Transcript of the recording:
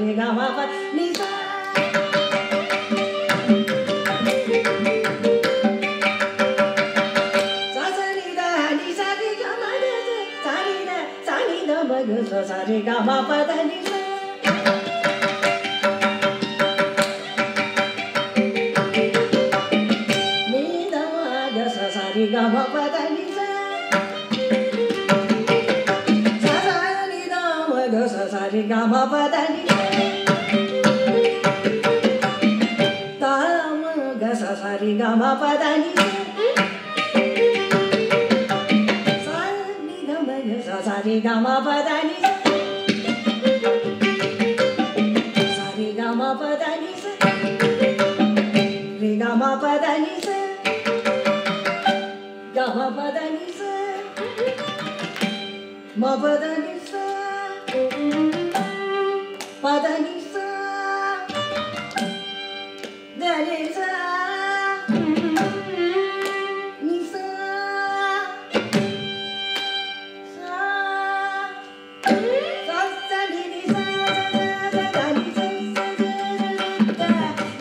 re ga ma pa ni sa. Sa sa ni da ni sa ni ga ma da sa ni da ma ga sa re ga ma pa da ni sa. Ni da ma ga sa re ga ma pa da ni sa. Sa ga ma pa da ni ta ma ga sa re ga ma pa da ni sa ni da ma ga sa re ga ma pa da ni sa re ga ma pa da ni sa re ga ma pa da ni sa ga ma pa da ni sa ma pa da ni sa Padanisa, Danisa, Nisa, Sa, Sasanisa, Sadanisa, Sadanisa, Sadanisa.